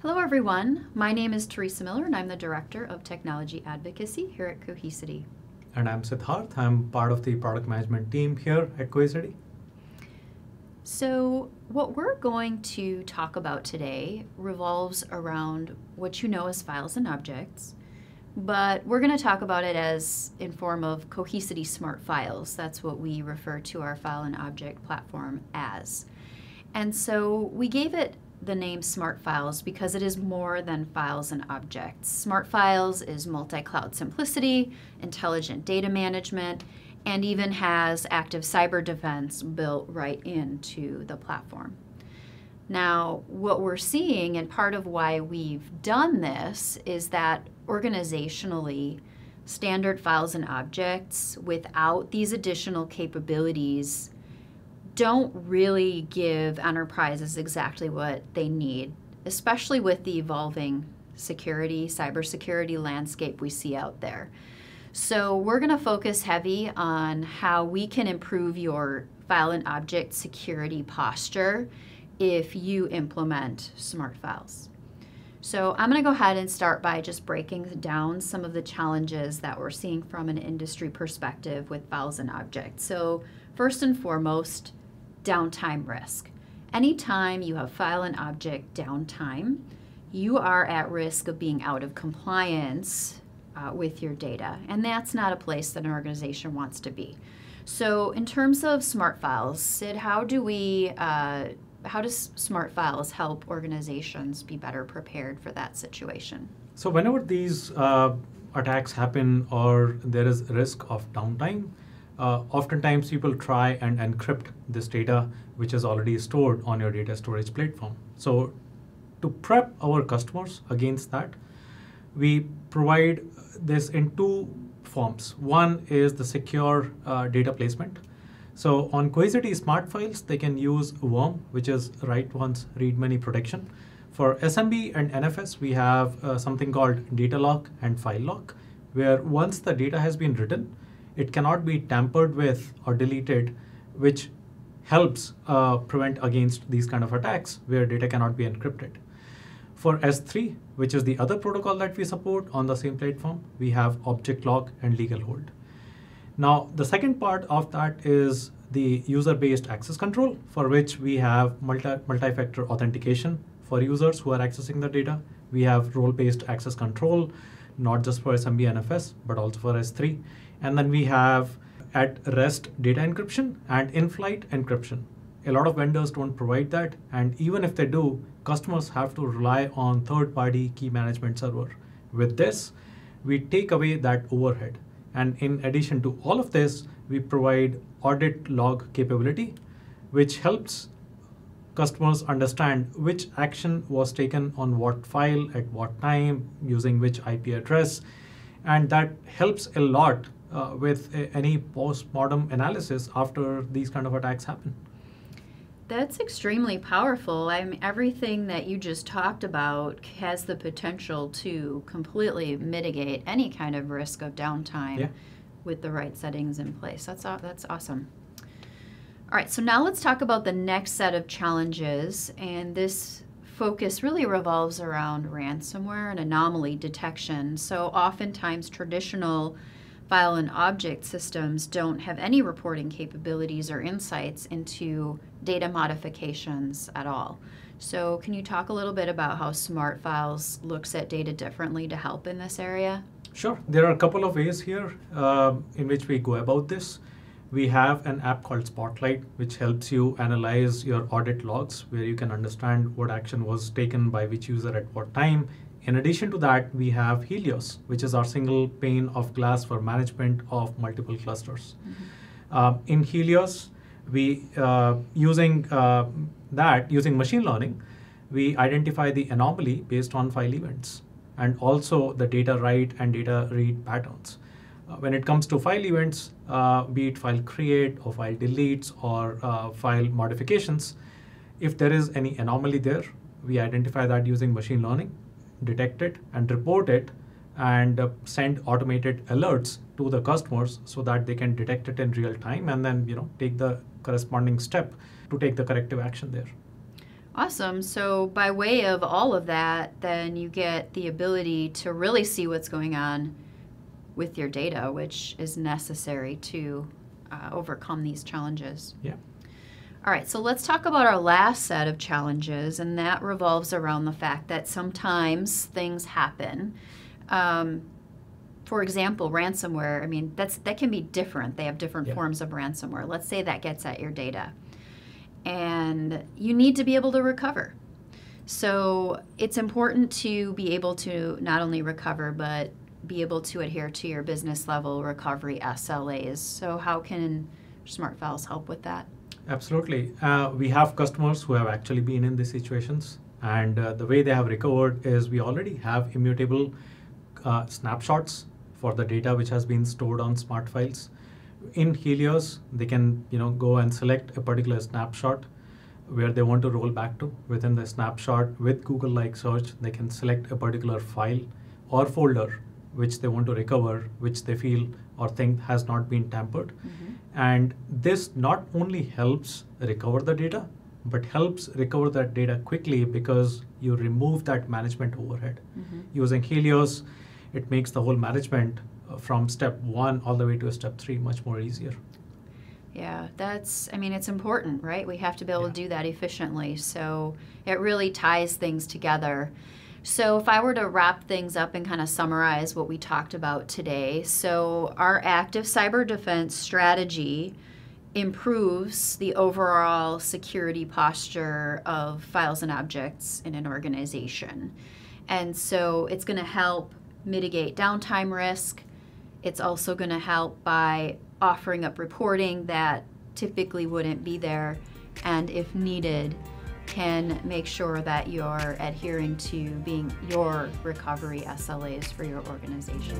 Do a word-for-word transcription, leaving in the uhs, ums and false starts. Hello everyone, my name is Teresa Miller and I'm the Director of Technology Advocacy here at Cohesity. And I'm Siddharth, I'm part of the product management team here at Cohesity. So what we're going to talk about today revolves around what you know as files and objects, but we're going to talk about it as in form of Cohesity Smart Files. That's what we refer to our file and object platform as. And so we gave it the name Smart Files because it is more than files and objects. Smart Files is multi-cloud simplicity, intelligent data management, and even has active cyber defense built right into the platform. Now, what we're seeing, and part of why we've done this, is that organizationally, standard files and objects without these additional capabilities don't really give enterprises exactly what they need, especially with the evolving security, cybersecurity landscape we see out there. So we're going to focus heavy on how we can improve your file and object security posture if you implement Smart Files. So I'm going to go ahead and start by just breaking down some of the challenges that we're seeing from an industry perspective with files and objects. So first and foremost, downtime risk. Anytime you have file and object downtime, you are at risk of being out of compliance uh, with your data, and that's not a place that an organization wants to be. So in terms of Smart Files, Sid, how do we, uh, how does Smart Files help organizations be better prepared for that situation? So whenever these uh, attacks happen or there is risk of downtime, Uh, oftentimes people try and encrypt this data which is already stored on your data storage platform. So to prep our customers against that, we provide this in two forms. One is the secure uh, data placement. So on Cohesity Smart Files, they can use WORM, which is write once, read many protection. For S M B and N F S, we have uh, something called data lock and file lock, where once the data has been written, it cannot be tampered with or deleted, which helps uh, prevent against these kind of attacks where data cannot be encrypted. For S three, which is the other protocol that we support on the same platform, we have object lock and legal hold. Now, the second part of that is the user-based access control, for which we have multi, multi-factor authentication for users who are accessing the data. We have role-based access control, not just for S M B and N F S, but also for S three. And then we have at-rest data encryption and in-flight encryption. A lot of vendors don't provide that, and even if they do, customers have to rely on third-party key management server. With this, we take away that overhead. And in addition to all of this, we provide audit log capability, which helps customers understand which action was taken on what file, at what time, using which I P address. And that helps a lot Uh, with a, any post-mortem analysis after these kind of attacks happen. That's extremely powerful. I mean, everything that you just talked about has the potential to completely mitigate any kind of risk of downtime yeah. with the right settings in place. That's, that's awesome. All right, so now let's talk about the next set of challenges, and this focus really revolves around ransomware and anomaly detection. So oftentimes traditional file and object systems don't have any reporting capabilities or insights into data modifications at all. So can you talk a little bit about how Smart Files looks at data differently to help in this area? Sure. There are a couple of ways here uh, in which we go about this. We have an app called Spotlight, which helps you analyze your audit logs, where you can understand what action was taken by which user at what time. In addition to that, we have Helios, which is our single pane of glass for management of multiple clusters. Mm-hmm. uh, in Helios, we uh, using uh, that, using machine learning, we identify the anomaly based on file events and also the data write and data read patterns. Uh, when it comes to file events, uh, be it file create or file deletes or uh, file modifications, if there is any anomaly there, we identify that using machine learning, detect it and report it, and uh, send automated alerts to the customers so that they can detect it in real time and then you know take the corresponding step to take the corrective action there. Awesome. So by way of all of that, then you get the ability to really see what's going on with your data, which is necessary to uh, overcome these challenges. Yeah. All right, so let's talk about our last set of challenges, and that revolves around the fact that sometimes things happen. Um, for example, ransomware, I mean, that's that can be different. They have different yeah. forms of ransomware. Let's say that gets at your data, and you need to be able to recover. So it's important to be able to not only recover, but be able to adhere to your business level recovery S L As. So how can Smart Files help with that? Absolutely. Uh, we have customers who have actually been in these situations, and uh, the way they have recovered is we already have immutable uh, snapshots for the data which has been stored on Smart Files. In Helios, they can you know go and select a particular snapshot where they want to roll back to. Within the snapshot, with Google-like search, they can select a particular file or folder which they want to recover, which they feel or think has not been tampered. Mm-hmm. And this not only helps recover the data, but helps recover that data quickly because you remove that management overhead. Mm-hmm. Using Helios, it makes the whole management from step one all the way to step three much more easier. Yeah, that's, I mean, it's important, right? We have to be able yeah. to do that efficiently. So it really ties things together. So if I were to wrap things up and kind of summarize what we talked about today, so our active cyber defense strategy improves the overall security posture of files and objects in an organization. And so it's going to help mitigate downtime risk. It's also going to help by offering up reporting that typically wouldn't be there, and if needed, can make sure that you're adhering to being your recovery S L As for your organization.